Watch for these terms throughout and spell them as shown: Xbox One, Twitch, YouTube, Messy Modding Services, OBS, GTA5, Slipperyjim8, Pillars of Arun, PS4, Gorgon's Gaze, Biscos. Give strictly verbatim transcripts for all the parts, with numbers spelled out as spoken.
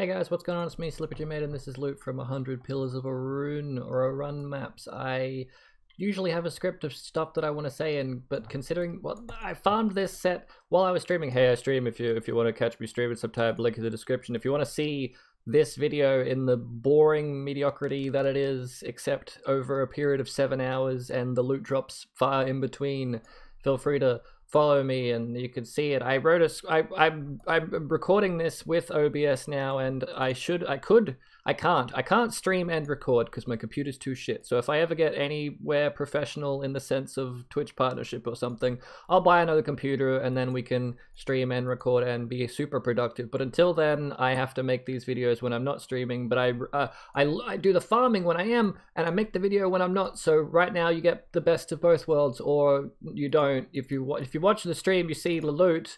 Hey guys, what's going on? It's me, Slipperyjim eight, and this is loot from one hundred Pillars of Arun or Arun maps. I usually have a script of stuff that I want to say, and but considering what well, I farmed this set while I was streaming. Hey, I stream. If you if you want to catch me streaming sometime, link in the description. If you want to see this video in the boring mediocrity that it is, except over a period of seven hours and the loot drops far in between, feel free to follow me and you can see it. I wrote a, I, I'm, I'm recording this with O B S now, and I should, I could, I can't. I can't stream and record because my computer's too shit. So if I ever get anywhere professional in the sense of Twitch partnership or something, I'll buy another computer and then we can stream and record and be super productive. But until then, I have to make these videos when I'm not streaming, but I, uh, I, I do the farming when I am and I make the video when I'm not. So right now you get the best of both worlds, or you don't. If you, if you watch the stream, you see the loot.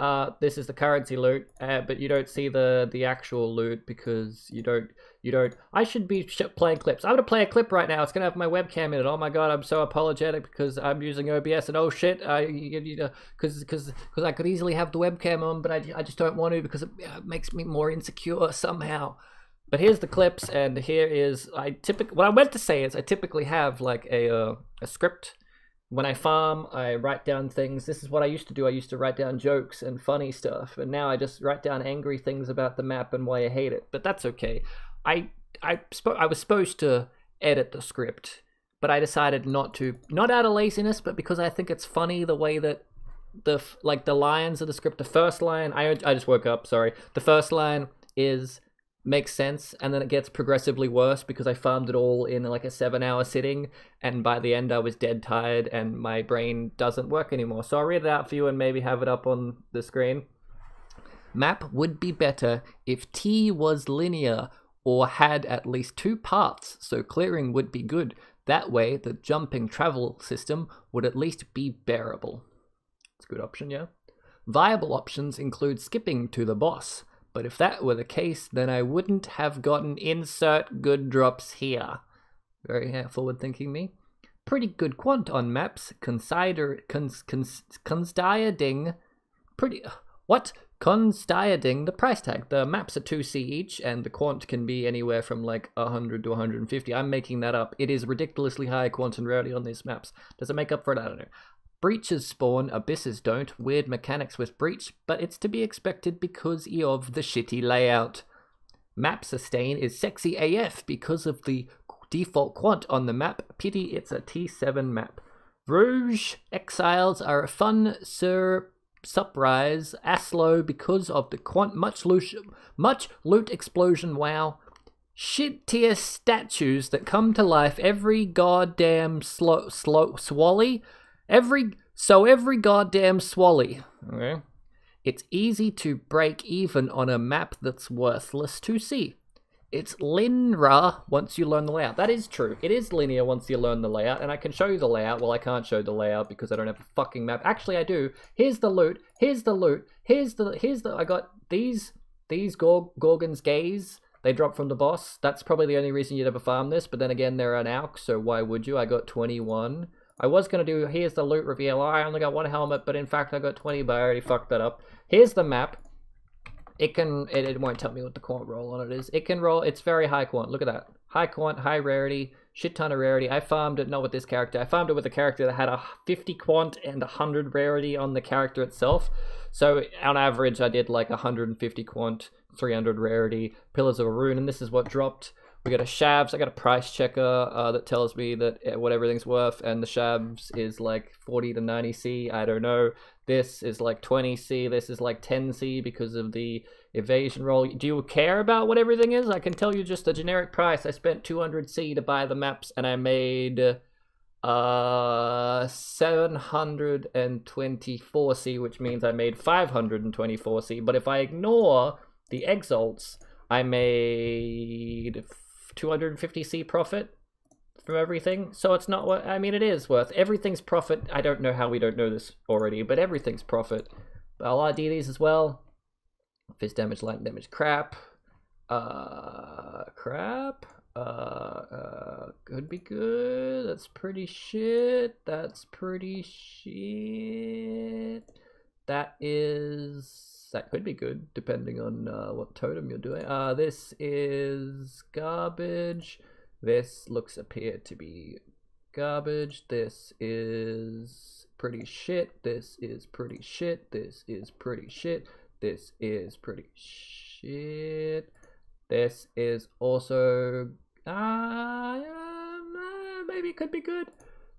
Uh this is the currency loot, uh, but you don't see the the actual loot because you don't you don't I should be sh playing clips. I'm gonna play a clip right now. It's gonna have my webcam in it. Oh my god, I'm so apologetic because I'm using O B S, and oh shit, I you know because because because I could easily have the webcam on, but I, I just don't want to because it, it makes me more insecure somehow. But here's the clips, and here is I typically what I meant to say is I typically have like a uh, a script. When I farm, I write down things. This is what I used to do. I used to write down jokes and funny stuff, and now I just write down angry things about the map and why I hate it. But that's okay. I I, I was supposed to edit the script, but I decided not to. Not out of laziness, but because I think it's funny the way that the like the lines of the script. The first line, I I just woke up. Sorry. The first line is makes sense, and then it gets progressively worse because I farmed it all in like a seven hour sitting, and by the end I was dead tired and my brain doesn't work anymore. So I'll read it out for you and maybe have it up on the screen. Map would be better if T was linear or had at least two paths, so clearing would be good. That way the jumping travel system would at least be bearable. It's a good option, yeah? Viable options include skipping to the boss. But if that were the case, then I wouldn't have gotten insert good drops here. Very forward-thinking me. Pretty good quant on maps. Consider cons, cons, considering pretty what considering the price tag. The maps are two C each, and the quant can be anywhere from like one hundred to one hundred fifty. I'm making that up. It is ridiculously high quant and rarity on these maps. Does it make up for it? I don't know. Breaches spawn, abysses don't. Weird mechanics with breach, but it's to be expected because of the shitty layout. Map sustain is sexy A F because of the default quant on the map. Pity it's a T seven map. Rouge exiles are a fun sur surprise. Aslo because of the quant. Much loot, much loot explosion. Wow. Shit tier statues that come to life every goddamn slow slow swally. Every so every goddamn swally. Okay. It's easy to break even on a map that's worthless to see. It's linear once you learn the layout. That is true. It is linear once you learn the layout, and I can show you the layout. Well, I can't show the layout because I don't have a fucking map. Actually, I do. Here's the loot. Here's the loot. Here's the here's the I got these these Gorg, Gorgon's Gaze. They drop from the boss. That's probably the only reason you'd ever farm this, but then again, they're an A U C, so why would you? I got twenty-one. I was going to do, here's the loot reveal. I only got one helmet, but in fact I got twenty, but I already fucked that up. Here's the map. It can, it, it won't tell me what the quant roll on it is. It can roll, it's very high quant. Look at that. High quant, high rarity, shit ton of rarity. I farmed it, not with this character. I farmed it with a character that had a fifty quant and one hundred rarity on the character itself. So on average, I did like one hundred fifty quant, three hundred rarity, Pillars of Arun, and this is what dropped. We got a shavs. I got a price checker uh, that tells me that what everything's worth, and the shavs is like forty to ninety C. I don't know. This is like twenty C. This is like ten C because of the evasion roll. Do you care about what everything is? I can tell you just the generic price. I spent two hundred C to buy the maps, and I made uh, seven hundred twenty-four C, which means I made five hundred twenty-four C. But if I ignore the exalts, I made two hundred fifty C profit from everything, so it's not what I mean. It is worth everything's profit. I don't know how we don't know this already, but everything's profit. I'll I D these as well. Fist damage, lightning damage, crap, uh, crap, uh, uh, could be good. That's pretty shit. That's pretty shit. That is That could be good, depending on uh, what totem you're doing. Uh, this is garbage. This looks appear to be garbage. This is pretty shit. This is pretty shit. This is pretty shit. This is pretty shit. This is also... Uh, uh, maybe it could be good.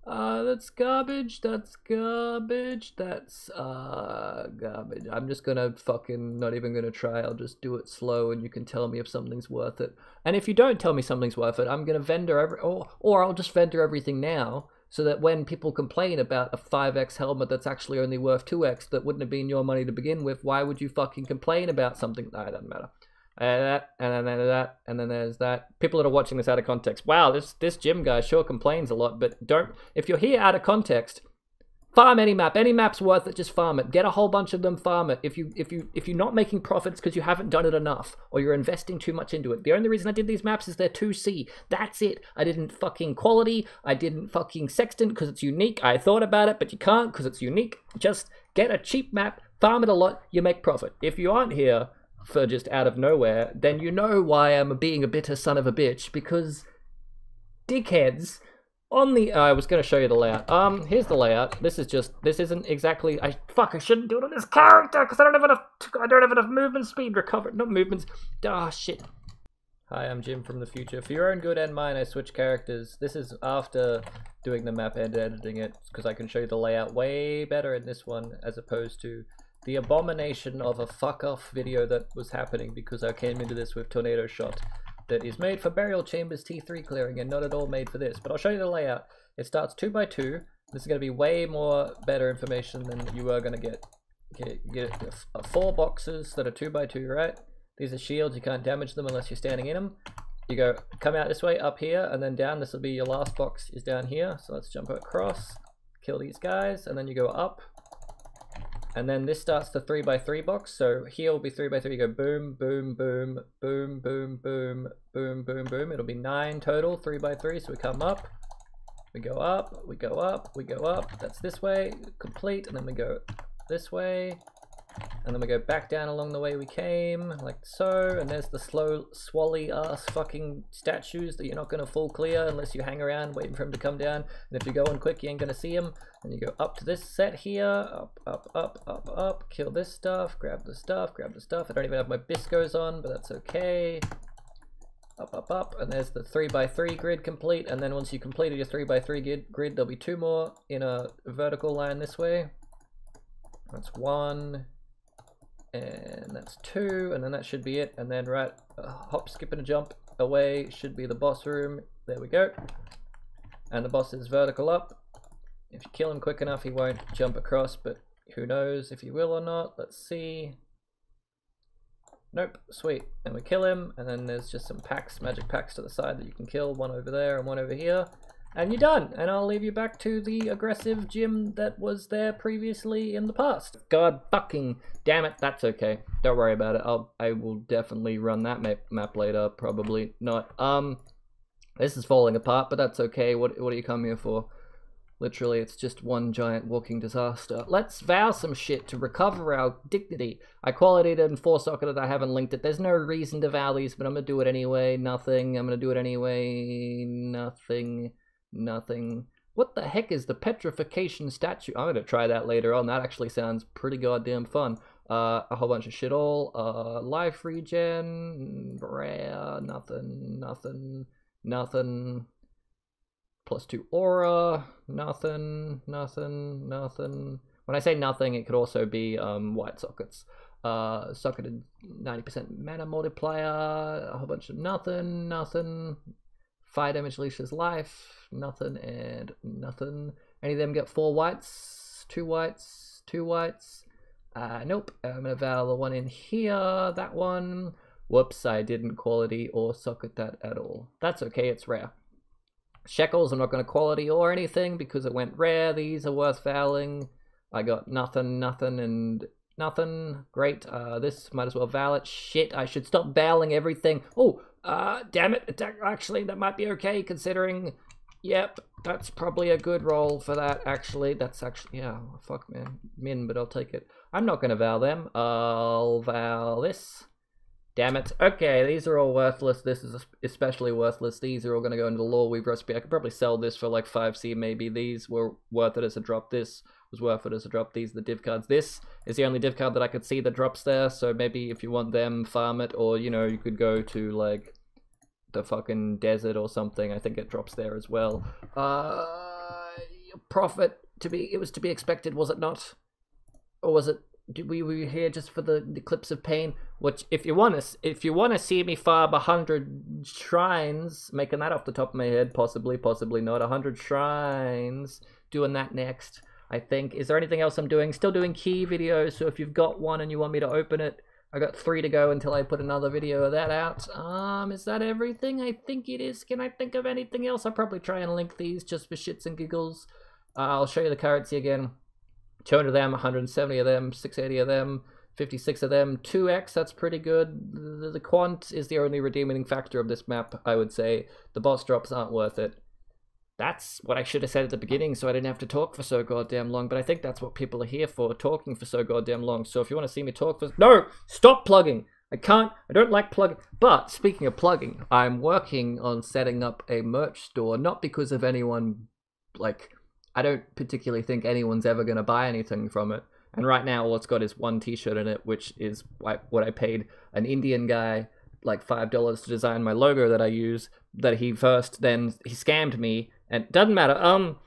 Uh, that's garbage, that's garbage, that's, uh, garbage. I'm just gonna fucking, not even gonna try, I'll just do it slow and you can tell me if something's worth it. And if you don't tell me something's worth it, I'm gonna vendor every, or, or I'll just vendor everything now, so that when people complain about a five X helmet that's actually only worth two X, that wouldn't have been your money to begin with, why would you fucking complain about something? No, it doesn't matter. And that, and then that, and then there's that. People that are watching this out of context. Wow, this this gym guy sure complains a lot, but don't. If you're here out of context, farm any map. Any map's worth it. Just farm it. Get a whole bunch of them. Farm it. If you if you if you're not making profits because you haven't done it enough, or you're investing too much into it. The only reason I did these maps is they're two C. That's it. I didn't fucking quality. I didn't fucking sextant because it's unique. I thought about it, but you can't because it's unique. Just get a cheap map. Farm it a lot. You make profit. If you aren't here for just out of nowhere, then you know why I'm being a bitter son of a bitch, because dickheads on the... Oh, I was going to show you the layout. Um, here's the layout. This is just... This isn't exactly... I Fuck, I shouldn't do it on this character, because I don't have enough... I don't have enough movement speed recover... Not movements... Ah, oh, shit. Hi, I'm Jim from the future. For your own good and mine, I switch characters. This is after doing the map and editing it, because I can show you the layout way better in this one, as opposed to the abomination of a fuck off video that was happening because I came into this with tornado shot that is made for burial chambers T three clearing and not at all made for this. But I'll show you the layout. It starts two by two. This is going to be way more better information than you are going to get. Okay, get four boxes that are two by two, right? These are shields. You can't damage them unless you're standing in them. You go come out this way up here and then down. This will be your last box is down here. So let's jump across, kill these guys, and then you go up. And then this starts the three by three box. So here will be three by three. You go boom, boom, boom, boom, boom, boom, boom, boom, boom. It'll be nine total, three by three. So we come up, we go up, we go up, we go up. That's this way, complete. And then we go this way. And then we go back down along the way we came, like so. And there's the slow, swally ass fucking statues that you're not gonna full clear unless you hang around waiting for him to come down. And if you go on quick, you ain't gonna see him. And you go up to this set here, up, up, up, up, up, kill this stuff, grab the stuff, grab the stuff. I don't even have my Biscos on, but that's okay. Up, up, up, and there's the three by three grid complete. And then once you completed your three by three grid, grid, there'll be two more in a vertical line this way. That's one. And that's two, and then that should be it. And then right, a hop, skip, and a jump away should be the boss room. There we go. And the boss is vertical up. If you kill him quick enough, he won't jump across, but who knows if he will or not. Let's see. Nope, sweet. And we kill him, and then there's just some packs, magic packs to the side that you can kill. One over there and one over here. And you're done, and I'll leave you back to the aggressive gym that was there previously in the past. God fucking damn it, that's okay. Don't worry about it. I'll, I will definitely run that map, map later, probably not. Um, this is falling apart, but that's okay. What, what do you come here for? Literally, it's just one giant walking disaster. Let's vow some shit to recover our dignity. I qualityed it and four-socketed. I haven't linked it. There's no reason to vow these, but I'm gonna do it anyway. Nothing. I'm gonna do it anyway. Nothing. Nothing. What the heck is the petrification statue? I'm gonna try that later on. That actually sounds pretty goddamn fun. Uh, a whole bunch of shit all. Uh, life regen. Rare. Nothing. Nothing. Nothing. Plus two aura. Nothing. Nothing. Nothing. When I say nothing, it could also be um, white sockets. Uh, socketed ninety percent mana multiplier. A whole bunch of nothing. Nothing. Fire damage leashes life, nothing and nothing. Any of them get four whites, two whites, two whites? Uh, nope, I'm gonna vow the one in here, that one. Whoops, I didn't quality or socket that at all. That's okay, it's rare. Shekels, I'm not gonna quality or anything because it went rare. These are worth vowing. I got nothing, nothing, and nothing. Great, uh, this might as well vow it. Shit, I should stop vowing everything. Oh. Uh, damn it, actually that might be okay considering, yep, that's probably a good roll for that actually, that's actually, yeah, fuck man, min, but I'll take it. I'm not going to val them. I'll val this. Damn it. Okay, these are all worthless. This is especially worthless. These are all going to go into the lore we've respect. I could probably sell this for like five C maybe. These were worth it as a drop. This was worth it as a drop. These are the div cards. This is the only div card that I could see that drops there. So maybe if you want them, farm it. Or, you know, you could go to like the fucking desert or something. I think it drops there as well. Uh, profit, to be, it was to be expected, was it not? Or was it... Did we were here just for the, the clips of pain? Which, if you want to, if you want to see me farm a hundred shrines, making that off the top of my head, possibly, possibly not, a hundred shrines, doing that next. I think. Is there anything else I'm doing? Still doing key videos. So if you've got one and you want me to open it, I got three to go until I put another video of that out. Um, is that everything? I think it is. Can I think of anything else? I'll probably try and link these just for shits and giggles. Uh, I'll show you the currency again. two hundred of them, one hundred seventy of them, six eighty of them, fifty-six of them, two X, that's pretty good. The, the quant is the only redeeming factor of this map, I would say. The boss drops aren't worth it. That's what I should have said at the beginning so I didn't have to talk for so goddamn long, but I think that's what people are here for, talking for so goddamn long. So if you want to see me talk for... No! Stop plugging! I can't, I don't like plugging. But speaking of plugging, I'm working on setting up a merch store, not because of anyone, like... I don't particularly think anyone's ever going to buy anything from it. And right now, all it's got is one t-shirt in it, which is what I paid an Indian guy like five dollars to design my logo that I use, that he first, then he scammed me. And doesn't matter. Um,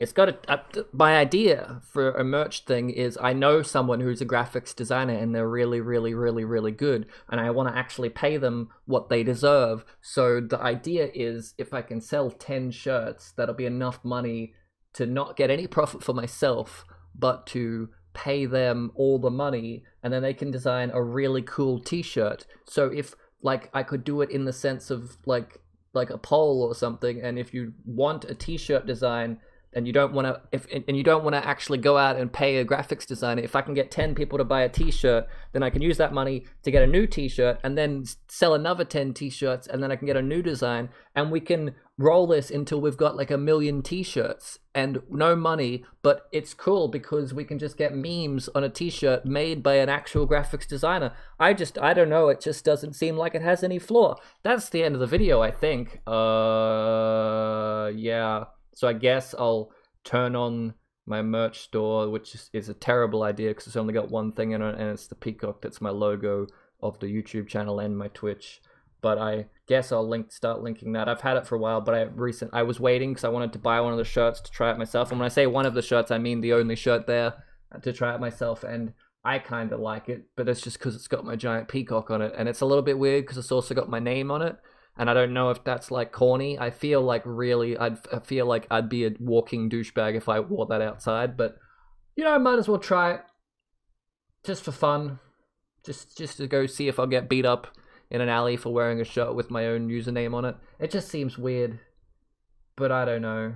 it's got a, a, my idea for a merch thing is I know someone who's a graphics designer and they're really, really, really, really good. And I want to actually pay them what they deserve. So the idea is if I can sell ten shirts, that'll be enough money to not get any profit for myself, but to pay them all the money. And then they can design a really cool t-shirt. So if like I could do it in the sense of like like a poll or something. And if you want a t-shirt design, and you don't want to, if and you don't want to actually go out and pay a graphics designer. If I can get ten people to buy a T-shirt, then I can use that money to get a new T-shirt, and then sell another ten T-shirts, and then I can get a new design, and we can roll this until we've got like a million T-shirts and no money. But it's cool because we can just get memes on a T-shirt made by an actual graphics designer. I just, I don't know. It just doesn't seem like it has any flaw. That's the end of the video, I think. Uh, yeah. So I guess I'll turn on my merch store, which is a terrible idea because it's only got one thing in it, and it's the peacock that's my logo of the YouTube channel and my Twitch. But I guess I'll link, start linking that. I've had it for a while, but I recent I was waiting because I wanted to buy one of the shirts to try it myself. And when I say one of the shirts, I mean the only shirt there to try it myself. And I kind of like it, but it's just because it's got my giant peacock on it. And it's a little bit weird because it's also got my name on it. And I don't know if that's like corny. I feel like really, I'd, I feel like I'd be a walking douchebag if I wore that outside. But you know, I might as well try it, just for fun, just just to go see if I'll get beat up in an alley for wearing a shirt with my own username on it. It just seems weird, but I don't know.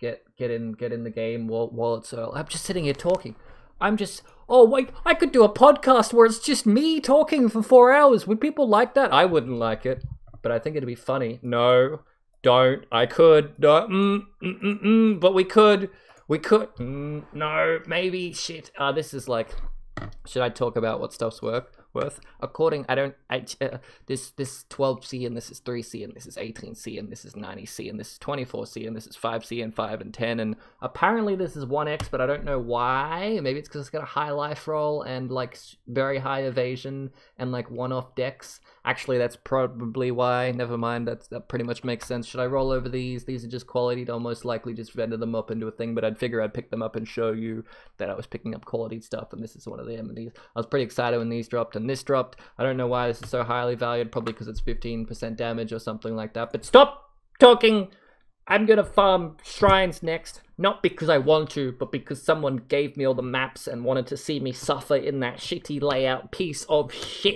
Get get in get in the game while while it's early. I'm just sitting here talking. I'm just. Oh wait, I could do a podcast where it's just me talking for four hours. Would people like that? I wouldn't like it. But I think it'd be funny. No, don't. I could. No, mm, mm, mm, mm, but we could. We could. Mm, no, maybe. Shit. Uh, this is like, should I talk about what stuff's worth? Worth? According, I don't, I, uh, this this twelve C and this is three C and this is eighteen C and this is ninety C and this is twenty-four C and this is five C and five and ten. And apparently this is one X, but I don't know why. Maybe it's because it's got a high life roll and like very high evasion and like one-off decks. Actually, that's probably why. Never mind. That's, that pretty much makes sense. Should I roll over these? These are just quality. I'll most likely just vendor them up into a thing, but I'd figure I'd pick them up and show you that I was picking up quality stuff, and this is one of them. And these, I was pretty excited when these dropped and this dropped. I don't know why this is so highly valued. Probably because it's fifteen percent damage or something like that. But stop talking. I'm going to farm shrines next. Not because I want to, but because someone gave me all the maps and wanted to see me suffer in that shitty layout piece of shit.